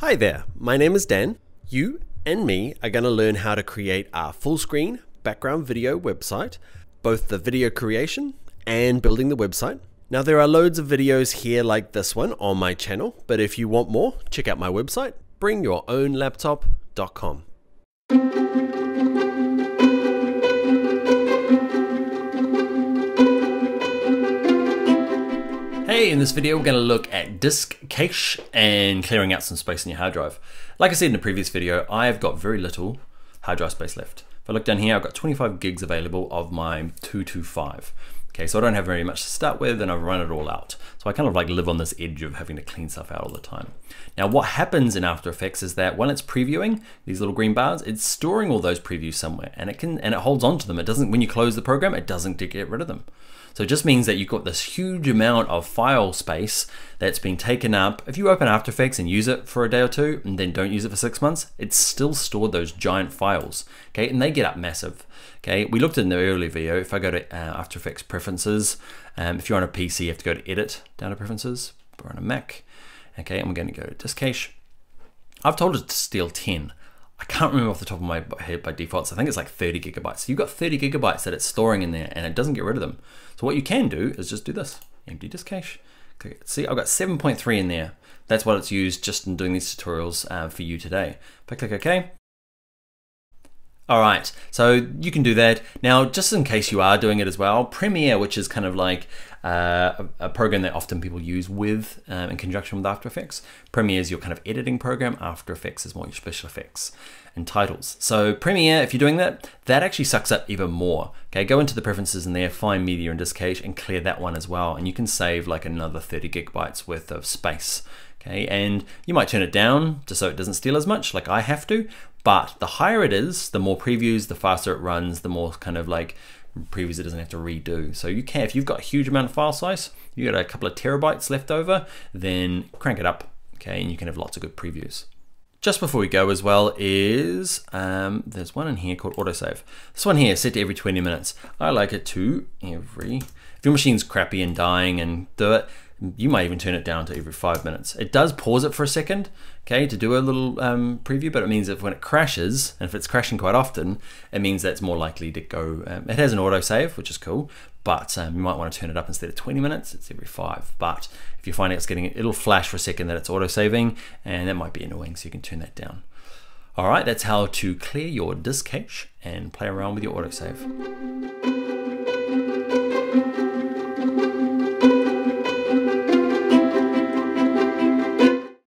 Hi there, my name is Dan. You and me are going to learn how to create our full screen background video website, both the video creation and building the website. Now there are loads of videos here like this one on my channel, but if you want more, check out my website, bringyourownlaptop.com. Hey, in this video we're going to look at disk cache and clearing out some space in your hard drive. Like I said in the previous video, I've got very little hard drive space left. If I look down here, I've got 25 gigs available of my 225. Okay, so I don't have very much to start with and I've run it all out. So I kind of like live on this edge of having to clean stuff out all the time. Now what happens in After Effects is that when it's previewing, these little green bars, it's storing all those previews somewhere and it holds on to them. It doesn't, when you close the program, it doesn't get rid of them. So it just means that you've got this huge amount of file space that's being taken up. If you open After Effects and use it for a day or two and then don't use it for 6 months, it's still stored those giant files, okay? And they get up massive, okay? We looked in the earlier video. If I go to After Effects Preferences, if you're on a PC, you have to go to Edit, down to Preferences, or on a Mac, okay? And we're gonna go to Disk Cache. I've told it to steal 10. I can't remember off the top of my head by default, so I think it's like 30 gigabytes. So you've got 30 gigabytes that it's storing in there and it doesn't get rid of them. So what you can do is just do this, empty disk cache. Okay, see, I've got 7.3 in there. That's what it's used just in doing these tutorials for you today. If I click OK. All right, so you can do that. Now, just in case you are doing it as well, Premiere, which is kind of like a program that often people use with in conjunction with After Effects. Premiere is your kind of editing program. After Effects is more your special effects and titles. So Premiere, if you're doing that, that actually sucks up even more. Okay, go into the preferences in there, find media and disk cache and clear that one as well. And you can save like another 30 gigabytes worth of space. Okay, and you might turn it down just so it doesn't steal as much like I have to, but the higher it is, the more previews, the faster it runs, the more kind of like previews it doesn't have to redo. So you can, if you've got a huge amount of file size, you got a couple of terabytes left over, then crank it up, okay, and you can have lots of good previews. Just before we go as well is, there's one in here called autosave. This one here is set to every 20 minutes. I like it to every, if your machine's crappy and dying and do it, you might even turn it down to every 5 minutes. It does pause it for a second, okay, to do a little preview, but it means that when it crashes, and if it's crashing quite often, it means that it's more likely to go, it has an autosave, which is cool, but you might want to turn it up instead of 20 minutes, it's every 5. But if you find it's getting, it'll flash for a second that it's autosaving, and that might be annoying, so you can turn that down. All right, that's how to clear your disk cache and play around with your autosave.